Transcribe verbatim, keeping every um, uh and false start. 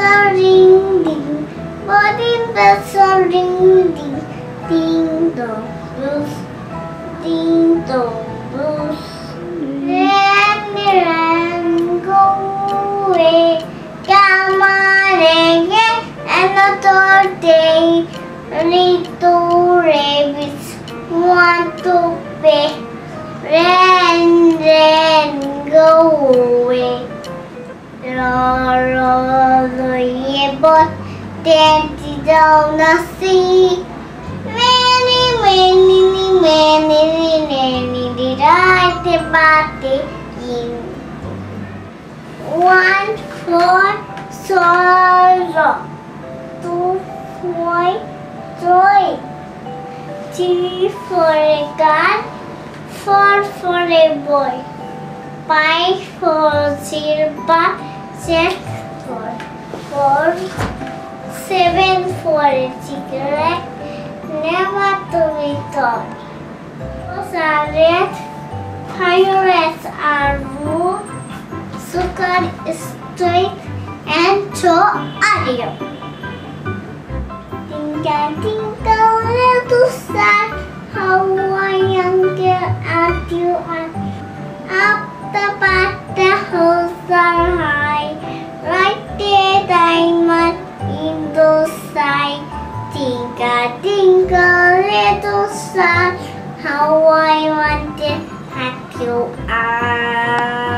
bell ring ding, bobbing bells are ring ding, ding dong blues, ding dong blues. Ran ran go away, come on again another day. Little rabbits want to play. Ran ran go away. Roll, roll your boat, daddy down the sea. Many, many, many, many did I think about the king. One for sorrow, two for joy, three for a gun, four for a boy, five for silver, six for four, seven for a cigarette, never to be torn. Those are red, pirates are blue, sugar is straight, and so are you. Tinkle, tinkle, little star, how I am here at you are. Up the path, the holes are high, like the diamond in the sky. Tinkle, tinkle, little star, how I want it, that you are.